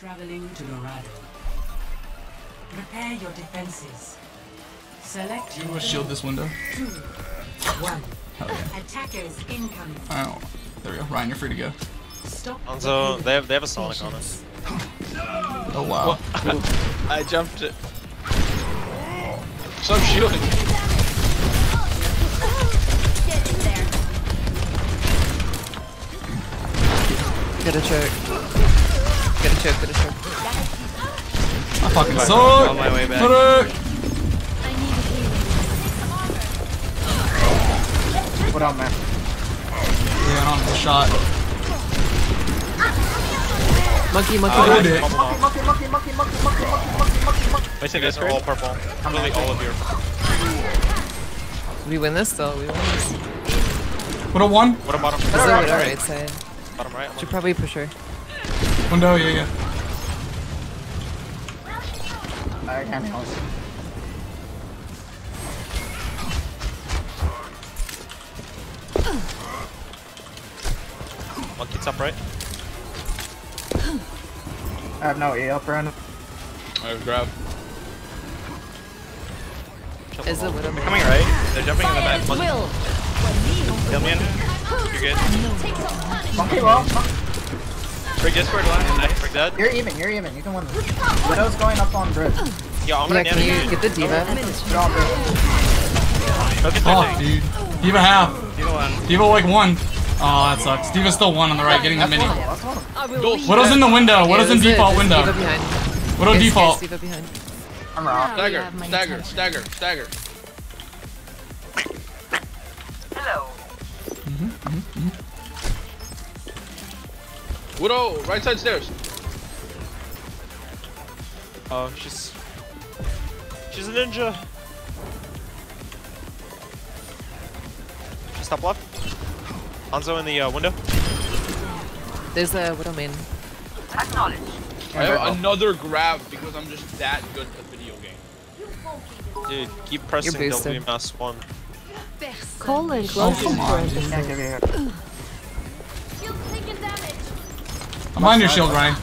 Traveling to Dorado. Prepare your defenses. Select. Do you want to shield this window? 2, 1. Okay. Attackers incoming. Oh, there we go. Ryan, you're free to go. Stop. Hanzo, they have a Sonic on us. Oh wow! Well, I jumped it. So I'm shielding. Get in there. Get a check. Get a check. Get a check. I fucking suck. On my way back. What up, man? Yeah, on the shot. Monkey. Monkey. I think that's all purple. I'm really all of you. We win this though. We win this. What a one. What a bottom. That's all right. Alright, side. Bottom right. Should probably push her. Window, yeah. I can't help. Monkey's up right. I have no E up around. I have grab. Is it they're coming right? They're jumping in the back. Kill me in. You're good. Monkey well. Break Discord line. Nice. Break dead. You're even. You're even. You can win. Widow's going up on bridge. Yeah, I'm gonna get the diva. Fuck, dude. Diva half. Diva one. Diva like one. Oh, that sucks. Diva's still one on the right, getting the mini. Widow's in the window. Widow's in default window. Widow default. I'm wrong. Stagger. Hello. Widow, right side stairs. Oh, she's a ninja. She's top left. Hanzo in the window. There's a Widow main. Acknowledge. I have another grab because I'm just that good at the video game. Dude, keep pressing W mouse 1. Cole and Glove is broken. I'm on your shield, Ryan.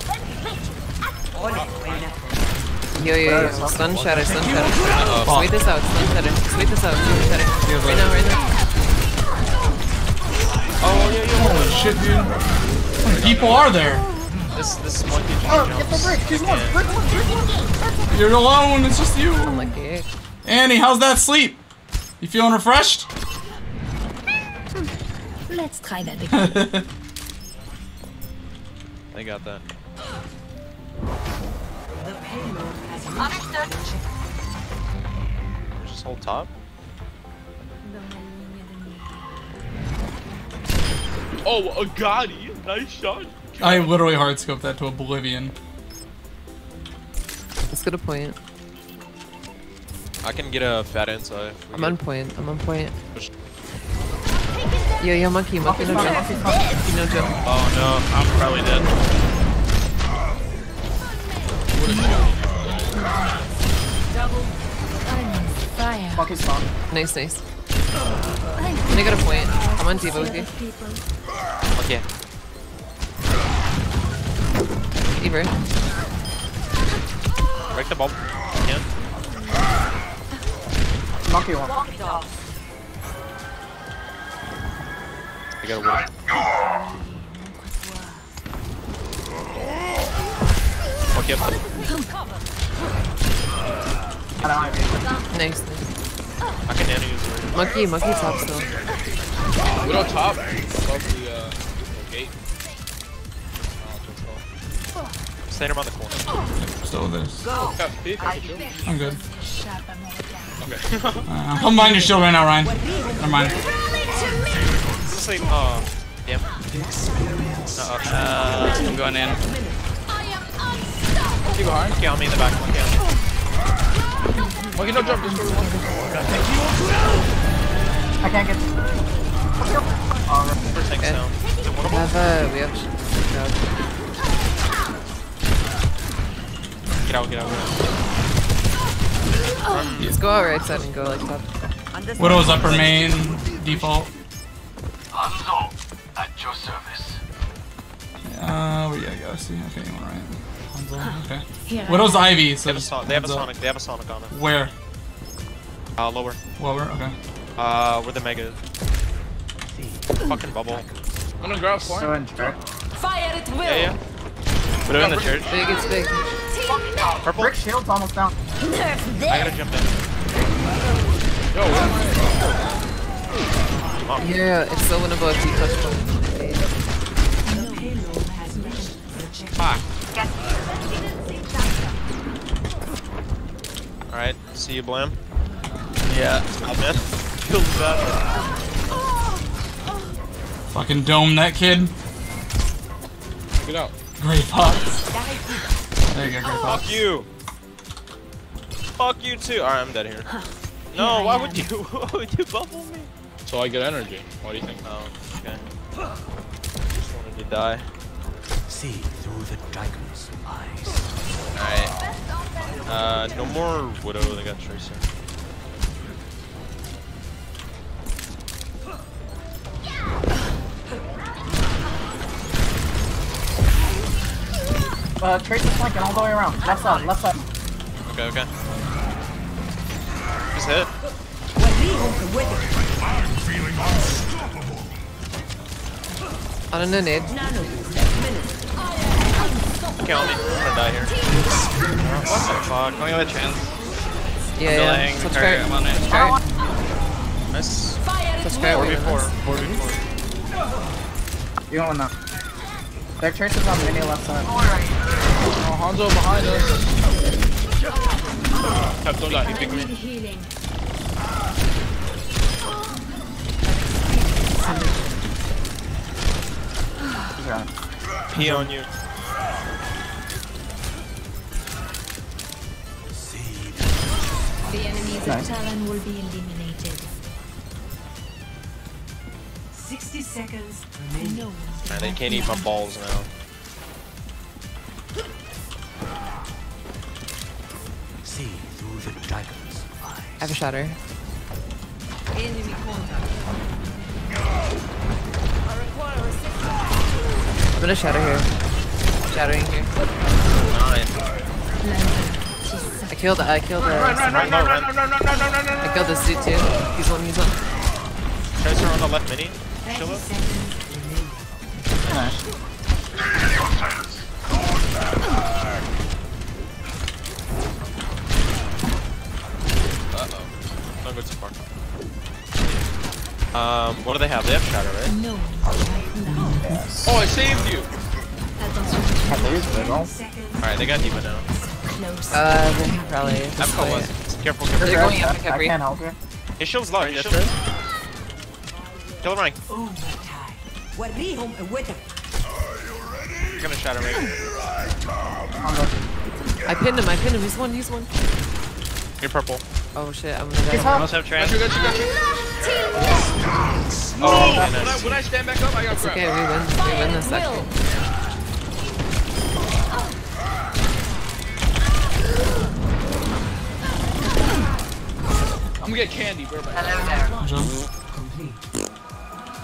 Yo. Sun shatter. Wait this out, sun shatter. Right now. Oh yeah, holy shit, dude! How many people are there? This monkey. Oh, get the brick! She's one. Brick one. You're alone. It's just you. I'm like, Annie, how's that sleep? You feeling refreshed? Let's try that again. They got that. The payload has reached. Just hold top. Oh, a Gotti! Nice shot! I literally hardscoped that to oblivion. Let's get a point. I can get a fat inside. I'm on point. Yo, monkey, no jump. Oh no, I'm probably dead. What a shot. Double. I'm fire. Monkey's spawn. Nice. I got a point. I'm on Diva with you. Okay. Diva. Break the bomb. Yeah. Monkey one. I got a win. Okay. Nice. I can nano use it. Monkey top still. Widow top. Above the gate. Center on the corner. Still this. I'm good. Okay. I'm combining your shield right now, Ryan. Never mind. This is like, oh, damn. I'm going in. Keep going. Okay, I'll be in the back one. Okay, no jump. I can't get. Get out. Let's go out right side and go like that. Widow's upper main default. Hanzo, at your service. Yeah, I gotta see. Okay, all right. Hanzo. Okay. Yeah. Widow's Ivy. So they have a Sonic on it. Where? Lower. Lower, okay. Where the Mega is. Fucking bubble. I'm gonna grab for him. Fire at will. Yeah, yeah. Widow in the church. Big, it's big. Oh, purple. Brick shield's almost down. I gotta jump in. Yo. Oh. Yeah, it's the one above you touch. Alright, see you, Blam. Yeah, it's my man. Feels bad. Fucking dome that kid. Get out. Great pops. There you go, great pops. Fuck you. Fuck you too. Alright, I'm dead here. No, why would you bubble me? So I get energy. What do you think? Oh, okay. Just wanted to die. See through the dragon's eyes. Alright. No more Widow, they got Tracer. Tracer's flanking all the way around. Left side, left side. Okay, okay. Just hit it. I'm feeling unstoppable. I don't know, Ned. Okay, I'm gonna die here. What the fuck? I'm gonna have a chance. Yeah, I'm delaying. I'm on it. Nice. 4v4. You don't want that. Their church is on mini left side. Oh, Hanzo behind us. Don't die, he picked me. P on you. The enemies of Talon will be eliminated. 60 seconds. No. Man, they can't eat my balls now. See through the dragon's eyes. I have a shatter. Enemy contact. I require assistance. I'm gonna shatter here. Shattering here. Nine. I killed the I killed this dude too. He's one. Tracer on the left mini. Chill up. Uh-oh. Don't go too far. What do they have? They have shadow, right? No. Oh, I saved you! Alright, they got Diva now. Probably. I'm close. Careful, careful. They're going up. I can't help her. His shield's low. His shield. Kill him right. What be home with him? You're gonna shatter me. I pinned him. He's one. You're purple. Oh shit, I'm gonna die. I almost have trans. Got you. Oh, when I stand back up, I got grabbed. Okay, we win this actually. I'm gonna get candy, bro. Hello there.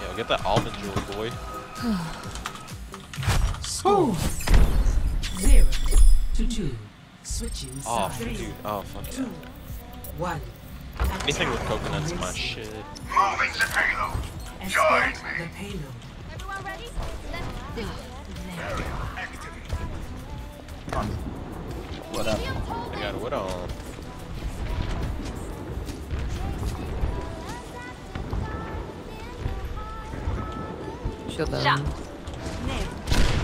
Yo, get that almond jewel, boy. Score. 0-2. Switching. Oh, dude. Oh, fuck yeah. 1. Anything with coconuts, my shit. Moving the payload. Join me. Everyone ready? Let's do it. What up? I got a wood on.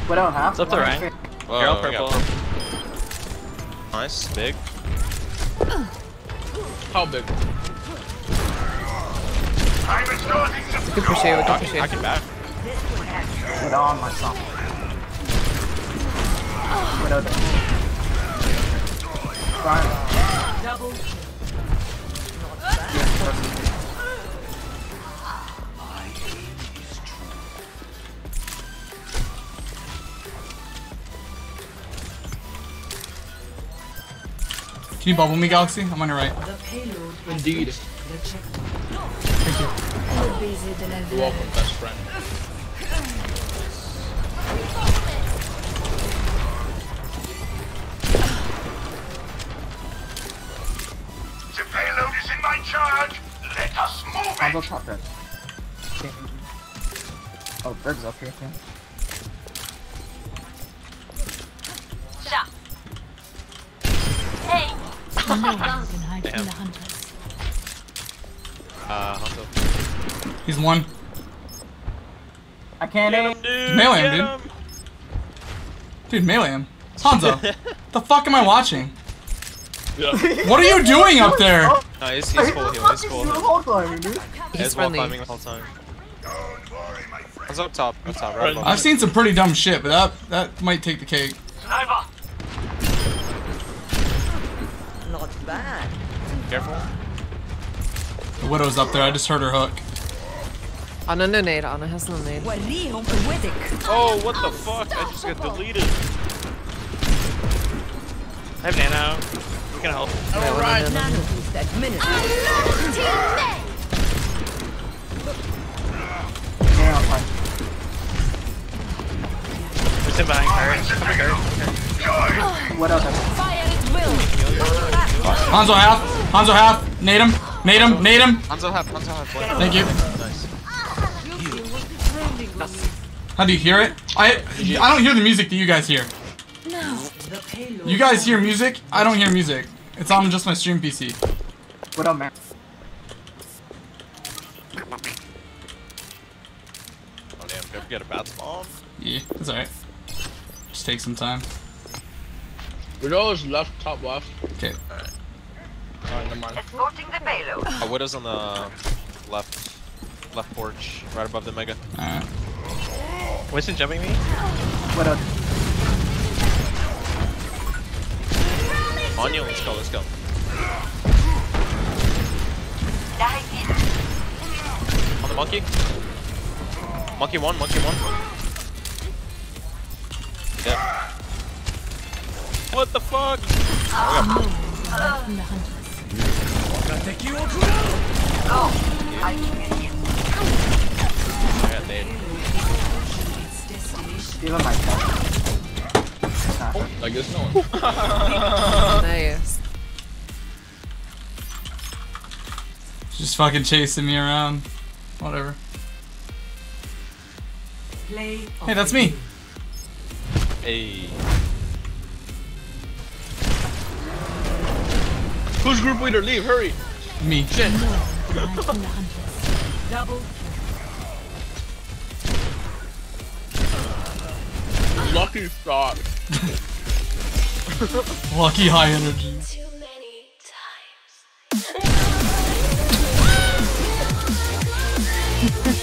What don't have? It's up to right. You're all purple. Nice, big. How big? Good push here, good push here. I can back. Put on my song. What other? Fine. Double. Yeah, can you bubble me, Galaxy? I'm on your right. Indeed. Thank you. You're welcome, best friend. go top red. Oh, Berg's up here, man. Shot. Hey! Damn. Hanzo. He's one. I can't aim. Melee him, dude. Dude, melee him. Hanzo. The fuck am I watching? Yeah. What are you doing up there? No, he's full heal. He's full heal. He's wall climbing the whole time. Don't worry, my friend. I was up top. Up top right. I've seen some pretty dumb shit, but that might take the cake. Not bad. Careful. The widow's up there. I just heard her hook. Anna has no nade. Oh, what the fuck? I just got deleted. I have nano. We can help. Alright. Yeah, I'm fine. There's him behind courage. What else? Hanzo half. Hanzo half. Nade him. Nade him. Nade him. Hanzo half. Hanzo half. Thank you. Nice. How do you hear it? I don't hear the music that you guys hear. No. You guys hear music? I don't hear music. It's on just my stream PC. What up, man? Oh damn, don't forget about them all. Yeah, that's alright. Just take some time. Widow is left, top left. Okay. Alright. Alright, never mind. Escorting the payload. Oh, Widow's on the left porch, right above the mega. Alright. Winston jumping me? What up? On you, let's go, let's go. On the monkey. Monkey one, monkey one. Yep. What the fuck? I got nade. Oh, I guess no one. Nice. Just fucking chasing me around. Whatever. Hey, that's me. Hey. Who's group leader? Leave, hurry. Me. Shit. Double. Lucky shot. Lucky high energy. Too many times.